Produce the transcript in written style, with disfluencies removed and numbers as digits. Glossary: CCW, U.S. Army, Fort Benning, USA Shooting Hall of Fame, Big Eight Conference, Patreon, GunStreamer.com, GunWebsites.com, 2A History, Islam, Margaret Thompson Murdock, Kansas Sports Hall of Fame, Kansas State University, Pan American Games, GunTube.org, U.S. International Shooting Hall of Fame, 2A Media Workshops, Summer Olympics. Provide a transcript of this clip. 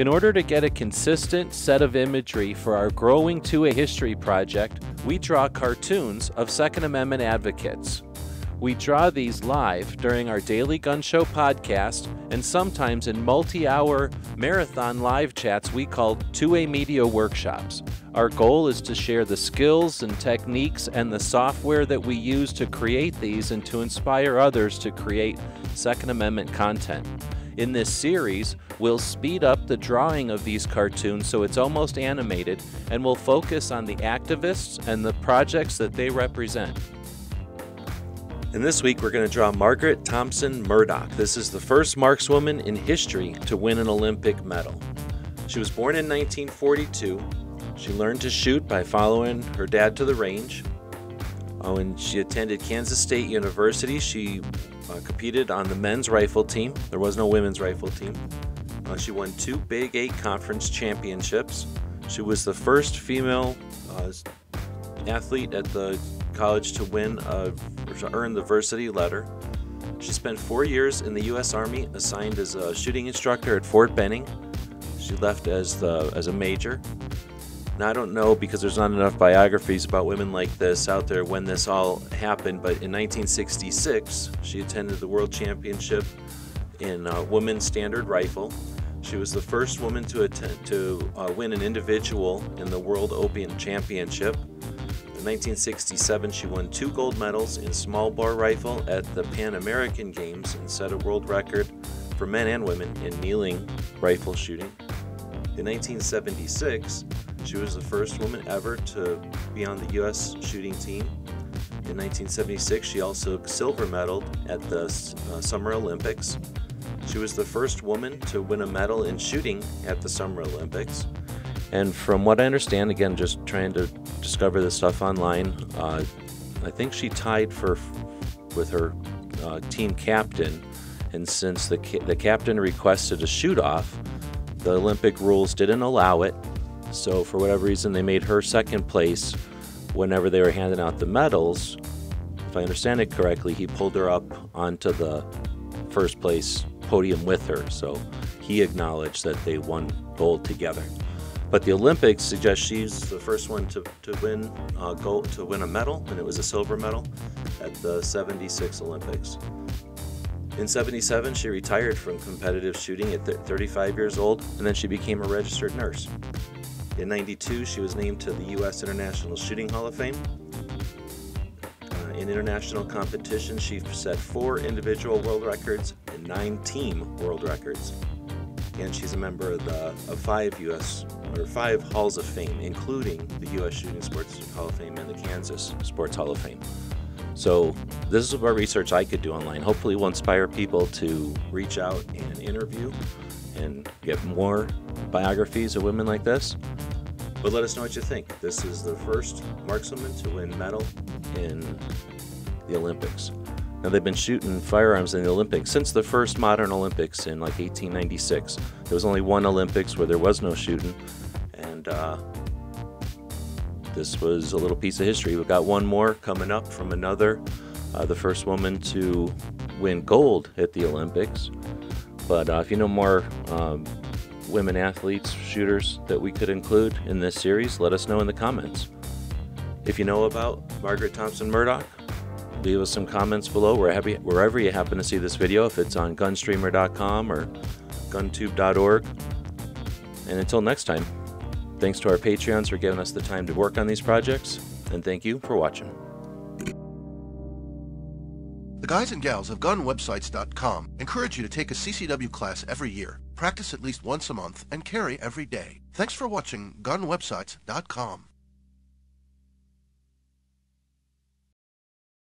In order to get a consistent set of imagery for our growing 2A History project, we draw cartoons of Second Amendment advocates. We draw these live during our daily gun show podcast and sometimes in multi-hour marathon live chats we call 2A Media Workshops. Our goal is to share the skills and techniques and the software that we use to create these and to inspire others to create Second Amendment content. In this series, we'll speed up the drawing of these cartoons so it's almost animated, and we'll focus on the activists and the projects that they represent. And this week we're going to draw Margaret Thompson Murdock. This is the first markswoman in history to win an Olympic medal. She was born in 1942. She learned to shoot by following her dad to the range. When she attended Kansas State University, she competed on the men's rifle team. There was no women's rifle team. She won 2 Big Eight Conference championships. She was the first female athlete at the college to earn the varsity letter. She spent 4 years in the U.S. Army, assigned as a shooting instructor at Fort Benning. She left as a major. Now, I don't know, because there's not enough biographies about women like this out there, when this all happened, but in 1966 she attended the World Championship in women's standard rifle. She was the first woman to win an individual in the World Open Championship. In 1967, she won 2 gold medals in small bore rifle at the Pan American Games and set a world record for men and women in kneeling rifle shooting. In 1976, she was the first woman ever to be on the U.S. shooting team. In 1976, she also silver medaled at the Summer Olympics. She was the first woman to win a medal in shooting at the Summer Olympics. And from what I understand, again, just trying to discover this stuff online, I think she tied with her team captain, and since the captain requested a shoot-off, the Olympic rules didn't allow it, so for whatever reason they made her second place whenever they were handing out the medals. If I understand it correctly, he pulled her up onto the first place podium with her, so he acknowledged that they won gold together. But the Olympics suggests she's the first one to win a medal, and it was a silver medal at the 76 Olympics. In 77, she retired from competitive shooting at 35 years old, and then she became a registered nurse. In 92, she was named to the U.S. International Shooting Hall of Fame. In international competition, she set 4 individual world records and 9 team world records. And she's a member of 5 Halls of Fame, including the U.S. Shooting Sports Hall of Fame and the Kansas Sports Hall of Fame. So this is what research I could do online. Hopefully it will inspire people to reach out and interview and get more biographies of women like this. But let us know what you think. This is the first markswoman to win medal in the Olympics. Now, they've been shooting firearms in the Olympics since the first modern Olympics in like 1896. There was only one Olympics where there was no shooting, and this was a little piece of history. We've got one more coming up from another, the first woman to win gold at the Olympics. But if you know more women athletes, shooters that we could include in this series, let us know in the comments. If you know about Margaret Thompson Murdock, leave us some comments below wherever you happen to see this video, if it's on GunStreamer.com or GunTube.org. And until next time, thanks to our Patreons for giving us the time to work on these projects, and thank you for watching. The guys and gals of GunWebsites.com encourage you to take a CCW class every year, practice at least once a month, and carry every day. Thanks for watching GunWebsites.com.